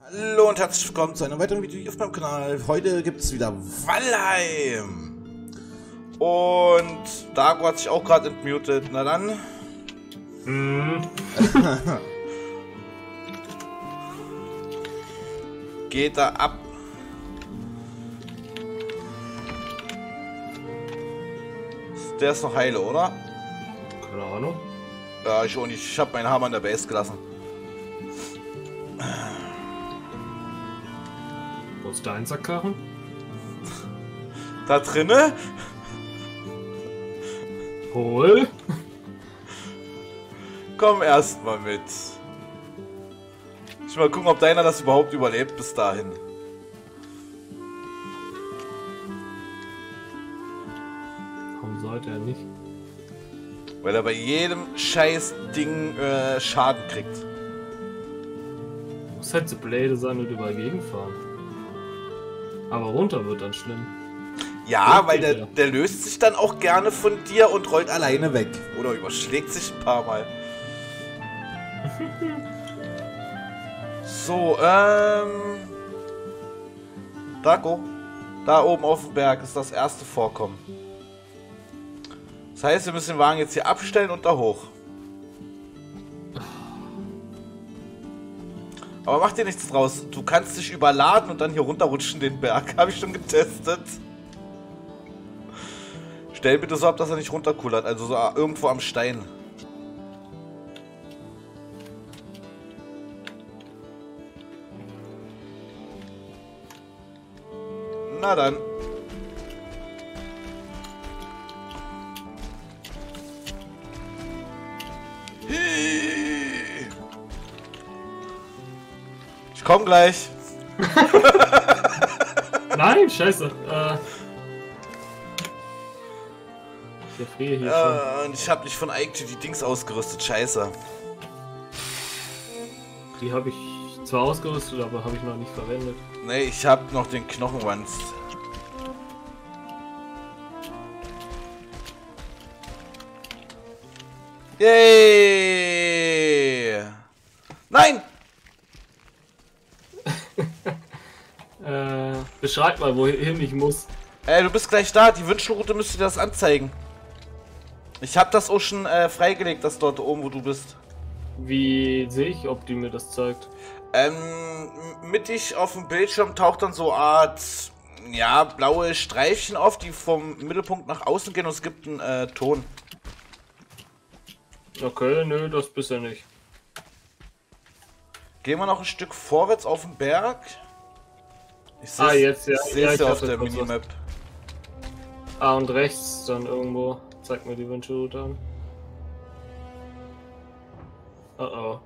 Hallo und herzlich willkommen zu einem weiteren Video auf meinem Kanal. Heute gibt es wieder Valheim. Und Dago hat sich auch gerade entmutet. Na dann. Geht da ab. Der ist noch heile, oder? Keine Ahnung. Ja, ich auch nicht. Ich habe meinen Hammer an der Base gelassen. Wo ist der Einsackkarren? Da drinne? Hol! Komm erstmal mit. Ich will mal gucken, ob deiner das überhaupt überlebt bis dahin. Warum sollte er nicht? Weil er bei jedem scheiß Ding Schaden kriegt. Muss halt so blöde sein und über Gegend fahren. Aber runter wird dann schlimm. Ja, und weil der löst sich dann auch gerne von dir und rollt alleine weg. Oder überschlägt sich ein paar Mal. So, Draco, da oben auf dem Berg ist das erste Vorkommen. Das heißt, wir müssen den Wagen jetzt hier abstellen und da hoch. Aber mach dir nichts draus. Du kannst dich überladen und dann hier runterrutschen den Berg. Habe ich schon getestet. Stell bitte so ab, dass er nicht runterkullert. Also so irgendwo am Stein. Na dann. Ich komm gleich. Nein, scheiße. Ich friere hier schon. Ich hab nicht von Eikthyr die Dings ausgerüstet, scheiße. Die habe ich zwar ausgerüstet, aber habe ich noch nicht verwendet. Ne, ich habe noch den Knochenwanz. Yay! Nein! Beschreib mal, wohin ich muss. Ey, du bist gleich da. Die Wünschelroute müsste dir das anzeigen. Ich habe das auch schon freigelegt, das dort oben, wo du bist. Wie sehe ich, ob die mir das zeigt? Mittig auf dem Bildschirm taucht dann so eine Art, ja, blaue Streifchen auf, die vom Mittelpunkt nach außen gehen und es gibt einen Ton. Okay, nö, das bist ja nicht. Gehen wir noch ein Stück vorwärts auf den Berg. Ich sehe jetzt, ja. Ich sehe es ja auf der Minimap. Und rechts dann irgendwo. Zeig mir die Wünschelroute an. Oh oh.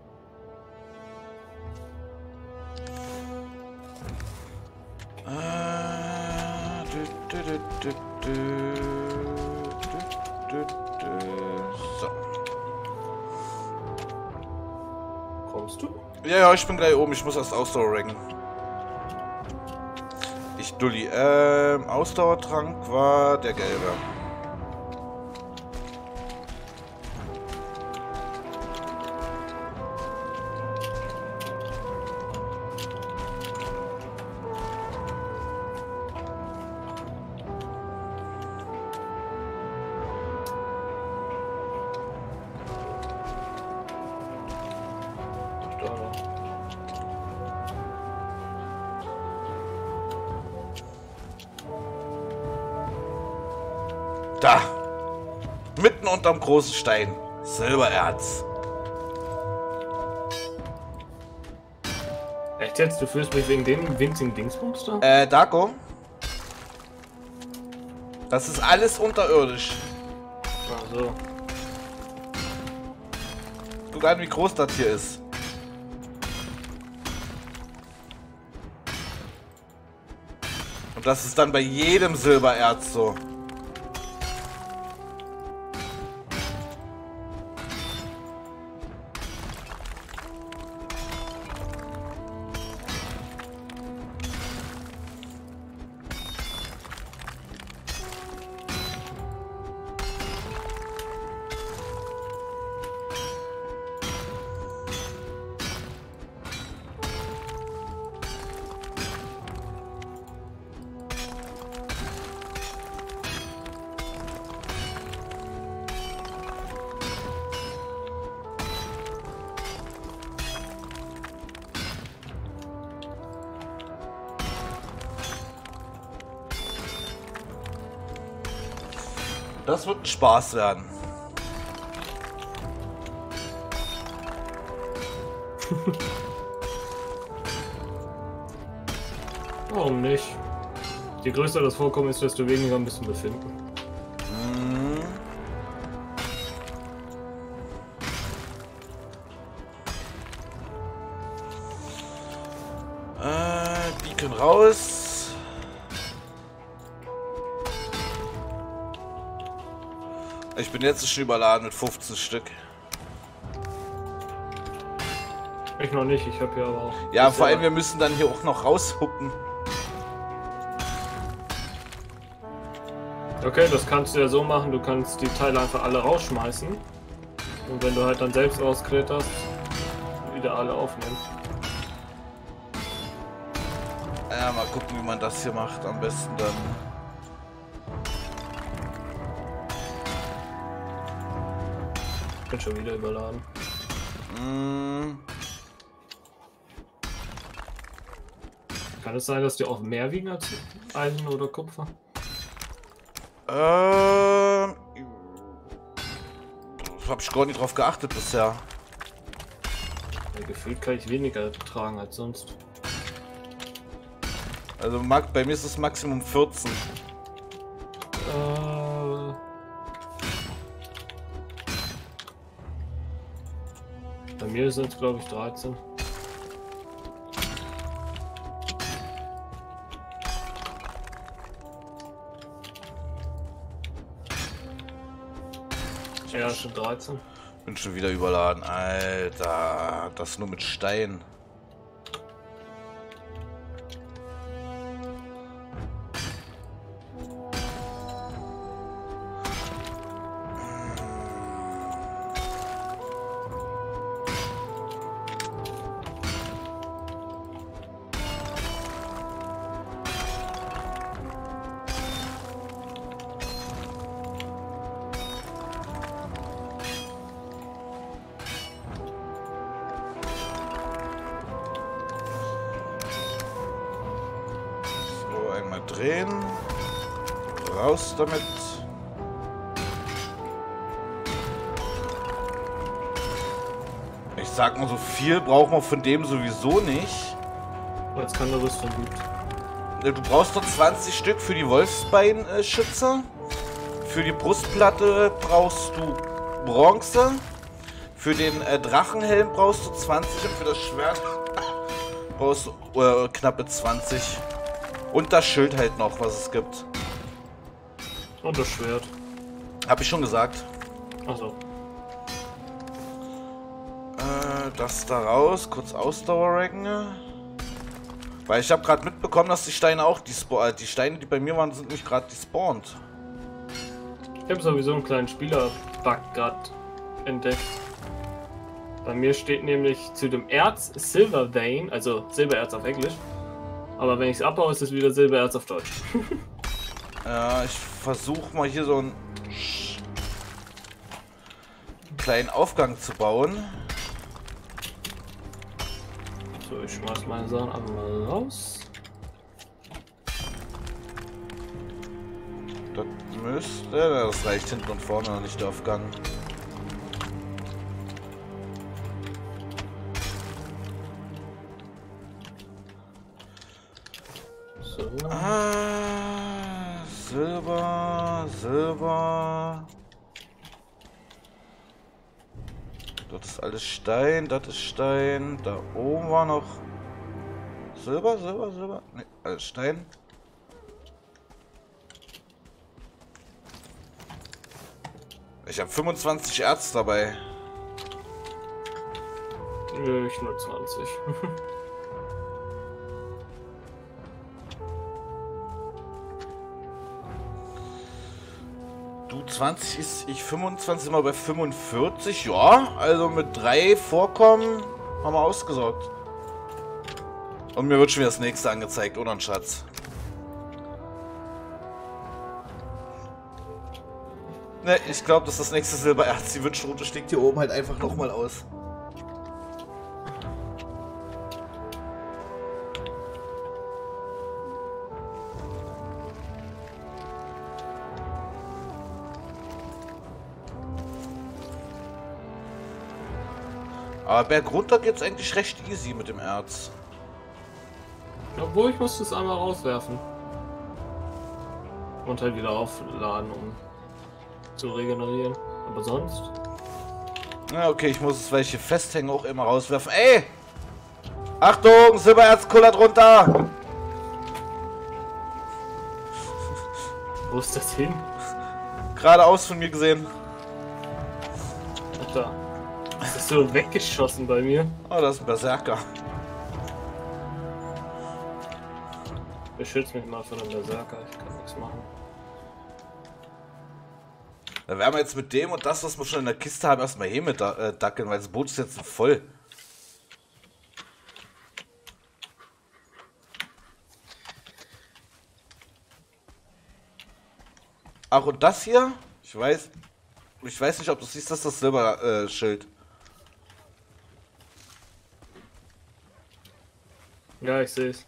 So. Kommst du? Ja, ich bin gleich oben. Ich muss erst Ausdauer ranken. Ich dulli. Ausdauertrank war der gelbe. Da! Mitten unterm großen Stein. Silbererz. Echt jetzt? Du führst mich wegen dem winzigen Dingsbums da? Dago? Das ist alles unterirdisch. Ach so. Guck an, wie groß das hier ist. Und das ist dann bei jedem Silbererz so. Das wird ein Spaß werden. Warum nicht? Je größer das Vorkommen ist, desto weniger müssen wir finden. Mhm. Die können raus. Ich bin jetzt schon überladen mit 15 Stück. Ich noch nicht, ich habe ja aber auch... Ja, vor allem wir müssen dann hier auch noch raushuppen. Okay, das kannst du ja so machen, du kannst die Teile einfach alle rausschmeißen. Und wenn du halt dann selbst rauskletterst, wieder alle aufnehmen. Ja, mal gucken, wie man das hier macht, am besten dann... Ich bin schon wieder überladen. Kann es sein, dass die auch mehr wiegen als Eisen oder Kupfer? Hab ich gar nicht drauf geachtet bisher. Ja, gefühlt kann ich weniger tragen als sonst. Also bei mir ist es Maximum 14. Bei mir sind es glaube ich 13. Ja, schon 13. Bin schon wieder überladen, Alter. Das nur mit Stein. Raus damit. Ich sag mal, so viel brauchen wir von dem sowieso nicht. Jetzt kann da was von gut. Du brauchst doch 20 Stück für die Wolfsbeinschützer. Für die Brustplatte brauchst du Bronze. Für den Drachenhelm brauchst du 20 und für das Schwert brauchst du knappe 20. Und das Schild halt noch, was es gibt. Und das Schwert. Hab ich schon gesagt. Achso. Das da raus, kurz Ausdauer-Racken. Weil ich habe gerade mitbekommen, dass die Steine auch die Steine, die bei mir waren, sind nicht gerade despawned. Ich habe sowieso einen kleinen Spieler-Bug gerade entdeckt. Bei mir steht nämlich zu dem Erz Silvervein, also Silbererz auf Englisch. Aber wenn ich es abbaue, ist es wieder Silbererz auf Deutsch. Ja, ich versuche mal hier so einen kleinen Aufgang zu bauen. So, ich schmeiß meine Sachen einfach mal raus. Das müsste... Das reicht hinten und vorne noch nicht, der Aufgang. So. Silber. Das ist alles Stein, das ist Stein. Da oben war noch Silber. Ne, alles Stein. Ich habe 25 Erz dabei. Nö, ich nur 20. Du 20 ist, ich 25 immer bei 45, ja, also mit 3 Vorkommen haben wir ausgesorgt. Und mir wird schon wieder das nächste angezeigt, oder ein Schatz? Ne, ich glaube, dass das nächste Silbererz, die Wünschroute steckt hier oben halt einfach nochmal aus. Aber bergunter geht's eigentlich recht easy mit dem Erz. Obwohl, ich musste es einmal rauswerfen. Und halt wieder aufladen, um zu regenerieren. Aber sonst? Na okay, ich muss es, welche festhängen, auch immer rauswerfen. Ey! Achtung, Silbererz kullert runter! Wo ist das hin? Geradeaus von mir gesehen. Alter. Das ist so weggeschossen bei mir. Oh, das ist ein Berserker. Beschütze mich mal von einem Berserker, ich kann nichts machen. Dann werden wir jetzt mit dem und das, was wir schon in der Kiste haben, erstmal hier mit dackeln, weil das Boot ist jetzt voll. Ach, und das hier? Ich weiß nicht, ob du siehst, dass das Silberschild. Ja, ich sehe es.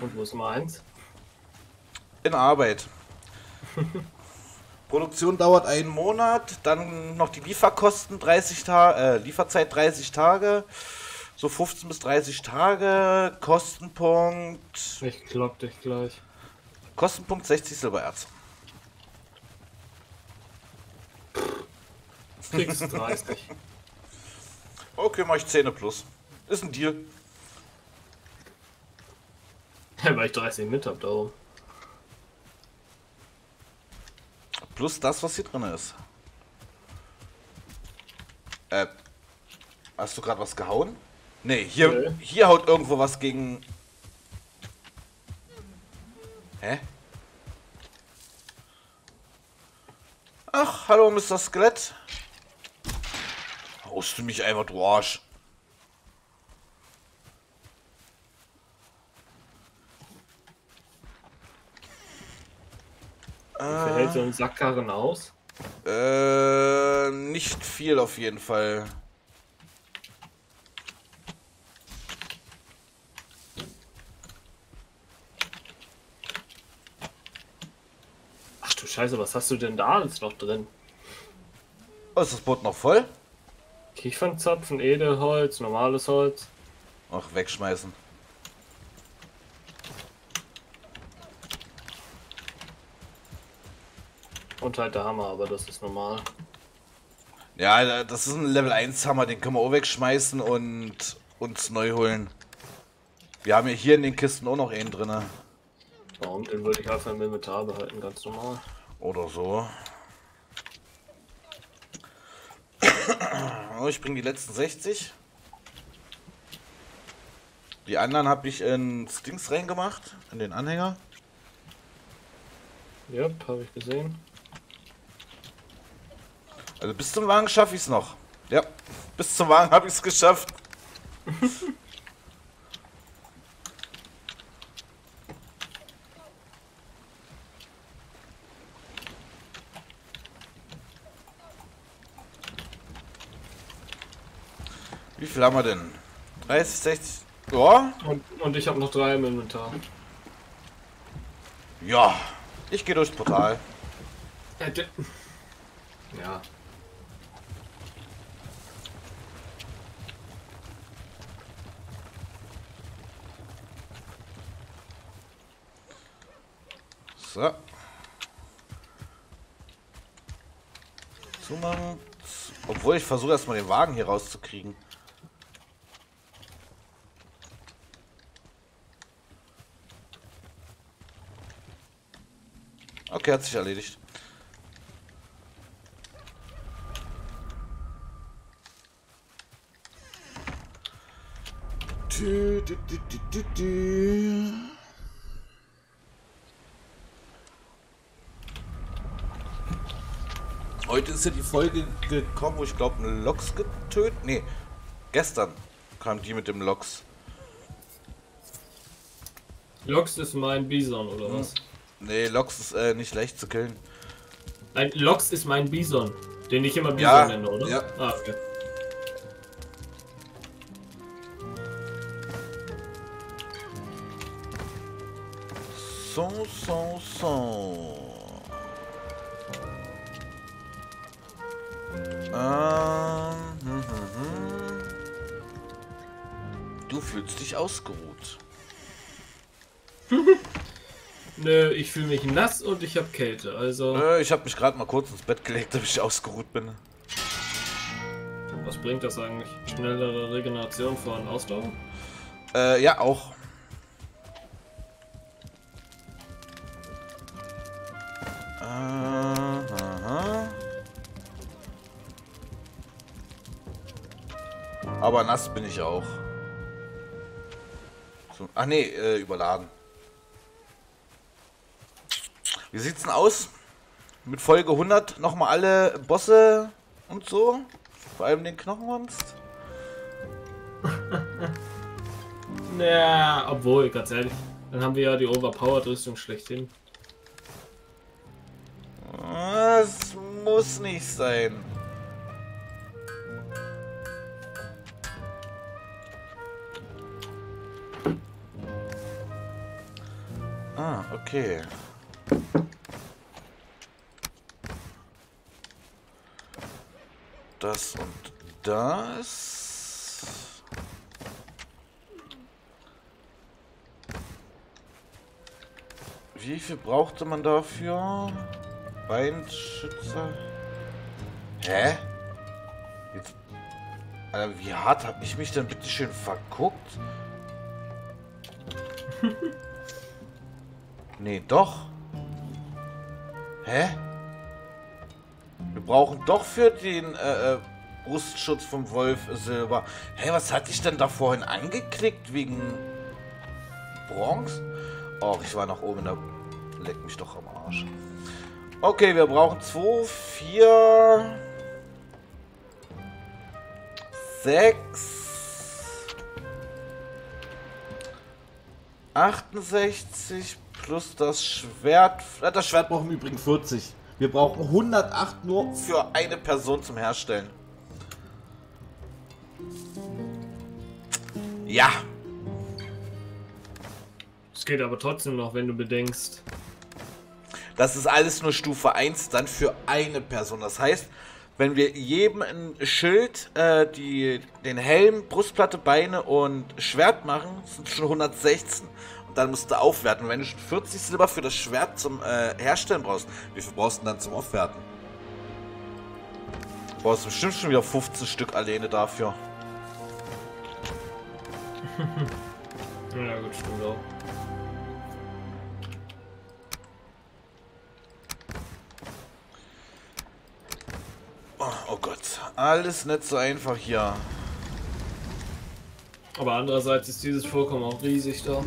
Und wo ist meins? In Arbeit. Produktion dauert einen Monat, dann noch die Lieferkosten 30 Tage, Lieferzeit 30 Tage, so 15 bis 30 Tage, Kostenpunkt... Ich klopp dich gleich. Kostenpunkt 60 Silbererz. Kriegst 30. Okay, mach ich 10 plus. Ist ein Deal. Ja, weil ich 30 mit hab, darum. Plus das, was hier drin ist. Hast du gerade was gehauen? Nee, hier haut irgendwo was gegen... Hä? Ach, hallo Mr. Skelett. Haust du mich einfach, du Arsch. Wie viel hält so ein Sackkarren aus? Nicht viel auf jeden Fall. Ach du Scheiße, was hast du denn da alles noch drin? Oh, ist das Boot noch voll? Kiefernzapfen, Edelholz, normales Holz. Ach, wegschmeißen. Und halt der Hammer, aber das ist normal. Ja, das ist ein Level 1 Hammer, den können wir auch wegschmeißen und uns neu holen. Wir haben ja hier in den Kisten auch noch einen drin. Warum? Den würde ich einfach im Inventar behalten, ganz normal. Oder so. Ich bringe die letzten 60. Die anderen habe ich ins Dings reingemacht, in den Anhänger. Ja, habe ich gesehen. Also bis zum Wagen schaffe ich es noch. Ja, bis zum Wagen habe ich es geschafft. Wie viel haben wir denn? 30, 60... Ja. Und ich habe noch 3 im Inventar. Ja, ich gehe durchs Portal. Ja. So. Zumachen. Obwohl, ich versuche erstmal den Wagen hier rauszukriegen. Okay, hat sich erledigt. Heute ist ja die Folge gekommen, wo ich glaube, einen Lox getötet. Nee, gestern kam die mit dem Lox. Lox ist mein Bison, oder was? Nee, Lox ist nicht leicht zu killen. Nein, Lox ist mein Bison, den ich immer Bison nenne, oder? Ja. Ah, okay. So. Du fühlst dich ausgeruht. Nö, ich fühle mich nass und ich habe Kälte, also... Nö, ich habe mich gerade mal kurz ins Bett gelegt, damit ich ausgeruht bin. Was bringt das eigentlich? Schnellere Regeneration von Ausdauer? Ja, auch. Aber nass bin ich auch. So, ach nee, überladen. Wie sieht's denn aus? Mit Folge 100 nochmal alle Bosse und so? Vor allem den Knochenmonst? Naja, obwohl, ganz ehrlich. Dann haben wir ja die Overpowered-Rüstung schlechthin. Das muss nicht sein. Ah, okay. Das und das. Wie viel brauchte man dafür? Beinschützer? Hä? Jetzt, Alter, wie hart habe ich mich denn bitte schön verguckt? Nee, doch. Hä? Wir brauchen doch für den Brustschutz vom Wolf Silber. Hä, was hatte ich denn da vorhin angeklickt? Wegen Bronze? Och, ich war noch oben in der... Leck mich doch am Arsch. Okay, wir brauchen 2, 4, 6, 68 plus das Schwert. Das Schwert brauchen wir übrigens 40. Wir brauchen 108 nur für eine Person zum Herstellen. Ja. Es geht aber trotzdem noch, wenn du bedenkst. Das ist alles nur Stufe 1 dann für eine Person. Das heißt, wenn wir jedem ein Schild, den Helm, Brustplatte, Beine und Schwert machen, sind schon 116. Und dann musst du aufwerten. Wenn du schon 40 Silber für das Schwert zum Herstellen brauchst, wie viel brauchst du denn dann zum Aufwerten? Du brauchst bestimmt schon wieder 15 Stück alleine dafür. Ja gut, stimmt auch. Oh Gott, alles nicht so einfach hier. Aber andererseits ist dieses Vorkommen auch riesig da.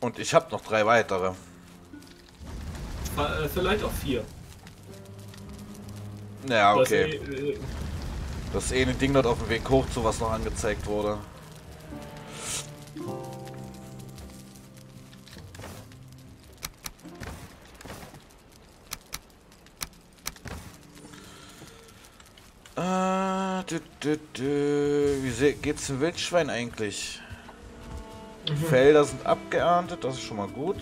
Und ich habe noch 3 weitere. Vielleicht auch 4. Naja, okay. Das eine Ding dort auf dem Weg hoch zu, was noch angezeigt wurde. Wie geht's dem Wildschwein eigentlich? Mhm. Felder sind abgeerntet, das ist schon mal gut.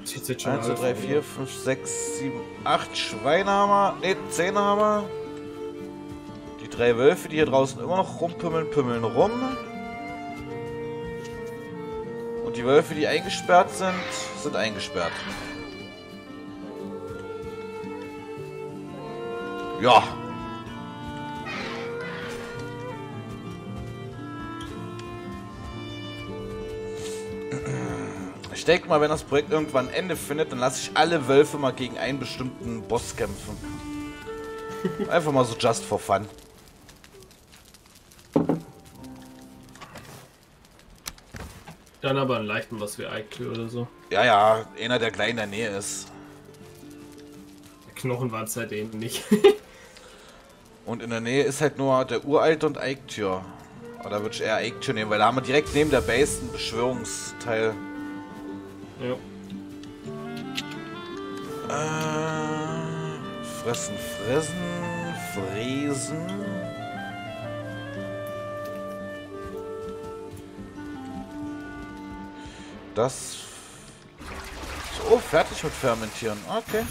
1, 2, 3, 4, 5, 6, 7, 8 Schweine haben wir. Ne, 10 haben wir. Die 3 Wölfe, die hier draußen immer noch rumpümmeln, pümmeln rum. Und die Wölfe, die eingesperrt sind, sind eingesperrt. Ja. Ich denke mal, wenn das Projekt irgendwann ein Ende findet, dann lasse ich alle Wölfe mal gegen einen bestimmten Boss kämpfen. Einfach mal so just for fun. Dann aber einen leichten, was wie Eikthyr oder so. Ja, ja, einer, der gleich in der Nähe ist. Der Knochen war es halt eben nicht. Und in der Nähe ist halt nur der Uralte und Eikthyr. Aber da würde ich eher Eikthyr nehmen, weil da haben wir direkt neben der Base einen Beschwörungsteil. Ja. Fräsen. Das... Oh, fertig mit Fermentieren. Okay.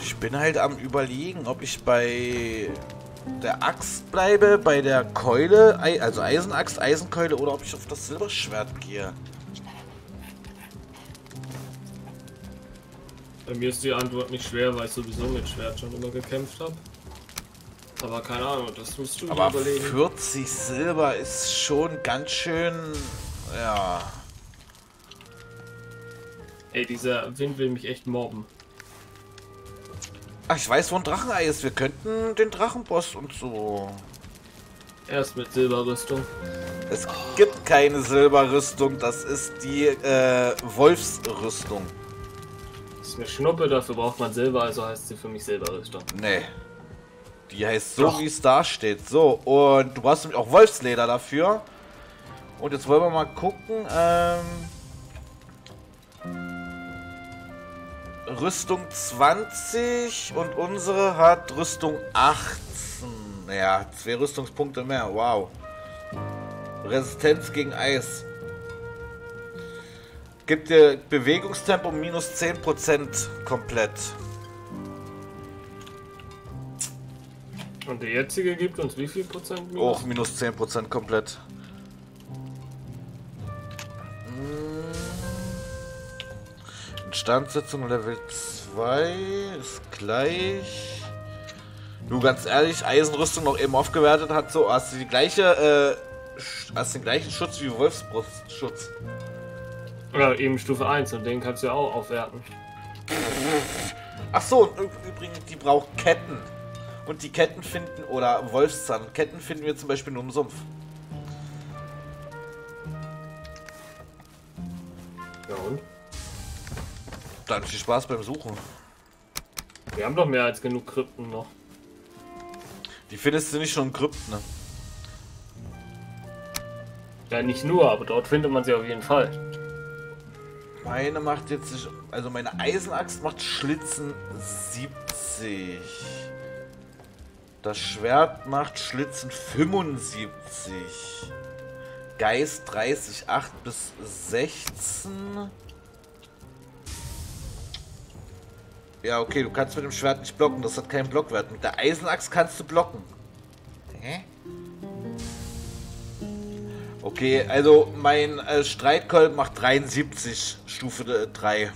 Ich bin halt am Überlegen, ob ich bei der Axt bleibe, bei der Keule, also Eisenaxt, Eisenkeule, oder ob ich auf das Silberschwert gehe. Bei mir ist die Antwort nicht schwer, weil ich sowieso mit Schwert schon immer gekämpft habe. Aber keine Ahnung, das musst du dir überlegen. 40 Silber ist schon ganz schön, ja. Ey, dieser Wind will mich echt mobben. Ach, ich weiß, wo ein Drachenei ist. Wir könnten den Drachenboss und so. Erst mit Silberrüstung. Es gibt keine Silberrüstung, das ist die Wolfsrüstung. Das ist eine Schnuppe, dafür braucht man Silber, also heißt sie für mich Silberrüstung. Nee. Die heißt so, wie es da steht. So, und du hast nämlich auch Wolfsleder dafür. Und jetzt wollen wir mal gucken. Rüstung 20 und unsere hat Rüstung 18. Ja, 2 Rüstungspunkte mehr. Wow. Resistenz gegen Eis. Gibt dir Bewegungstempo minus 10% komplett. Und der jetzige gibt uns wie viel Prozent minus? Auch minus 10% komplett. Instandsetzung Level 2 ist gleich. Du, ganz ehrlich, Eisenrüstung noch eben aufgewertet hat, so hast du die gleiche, hast den gleichen Schutz wie Wolfsbrustschutz. Oder eben Stufe 1 und den kannst du ja auch aufwerten. Ach so, und übrigens, die braucht Ketten. Und die Ketten finden, oder Wolfszahn, Ketten finden wir zum Beispiel nur im Sumpf. Ja und? Dann viel Spaß beim Suchen. Wir haben doch mehr als genug Krypten noch. Die findest du nicht schon in Krypten, ne? Ja, nicht nur, aber dort findet man sie auf jeden Fall. Meine macht jetzt, also meine Eisenaxt macht Schlitzen 70. Das Schwert macht Schlitzen 75. Geist 30, 8 bis 16. Ja, okay, du kannst mit dem Schwert nicht blocken, das hat keinen Blockwert. Mit der Eisenaxt kannst du blocken. Hä? Okay, also mein Streitkolben macht 73, Stufe 3.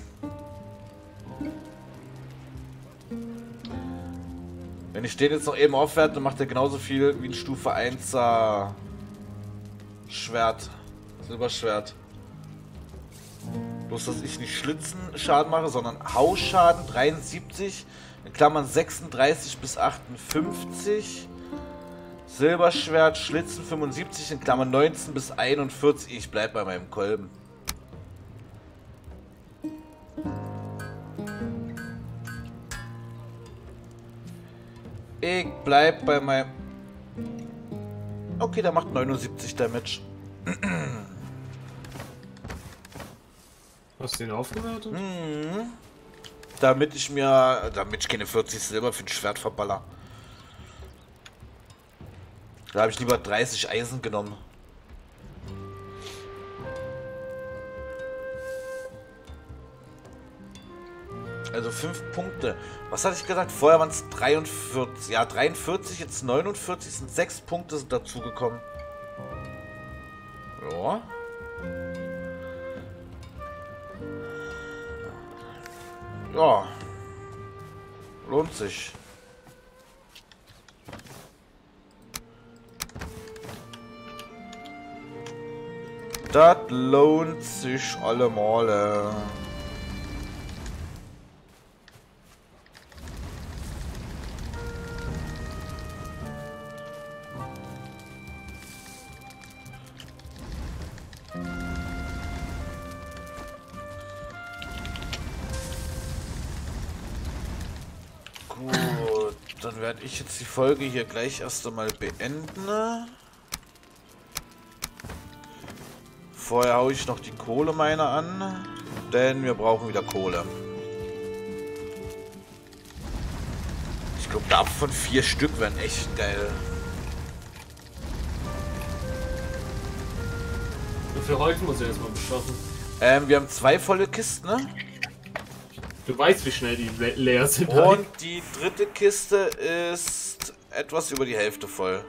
Wenn ich den jetzt noch eben aufwerte, dann macht er genauso viel wie ein Stufe 1er Schwert. Silberschwert. Bloß, dass ich nicht Schlitzenschaden mache, sondern Hausschaden 73, in Klammern 36 bis 58. Silberschwert, Schlitzen 75, in Klammern 19 bis 41. Ich bleib bei meinem Kolben. Ich bleib bei meinem... Okay, der macht 79 Damage. Hast du den aufgewertet? Mhm. Damit ich keine 40 Silber für ein Schwert verballer. Da habe ich lieber 30 Eisen genommen. Also 5 Punkte. Was hatte ich gesagt? Vorher waren es 43. Ja, 43, jetzt 49, sind 6 Punkte dazugekommen. Ja. Ja. Lohnt sich. Das lohnt sich alle Male. Dann werde ich jetzt die Folge hier gleich erst einmal beenden. Vorher haue ich noch die Kohlemine an, denn wir brauchen wieder Kohle. Ich glaube, davon 4 Stück wären echt geil. Und für heute muss ich erstmal beschaffen. Wir haben 2 volle Kisten, ne? Du weißt, wie schnell die leer sind. Und die dritte Kiste ist etwas über die Hälfte voll.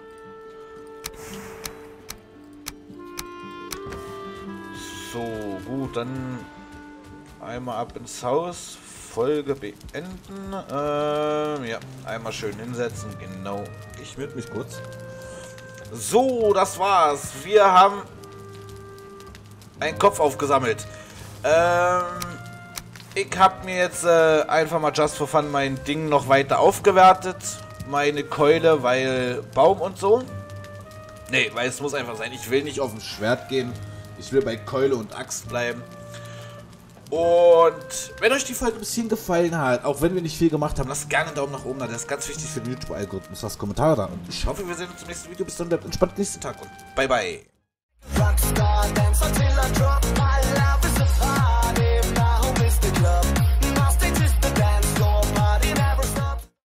So, gut, dann einmal ab ins Haus. Folge beenden. Ja, einmal schön hinsetzen. Genau. Ich mute mich kurz. So, das war's. Wir haben einen Kopf aufgesammelt. Ich habe mir jetzt einfach mal just for fun mein Ding noch weiter aufgewertet. Meine Keule, weil Baum und so. Nee, weil es muss einfach sein. Ich will nicht auf ein Schwert gehen. Ich will bei Keule und Axt bleiben. Und wenn euch die Folge ein bisschen gefallen hat, auch wenn wir nicht viel gemacht haben, lasst gerne einen Daumen nach oben da. Das ist ganz wichtig für den YouTube-Algorithmus. Lasst Kommentare da. Und ich hoffe, wir sehen uns im nächsten Video. Bis dann, bleibt entspannt, nächsten Tag und bye bye.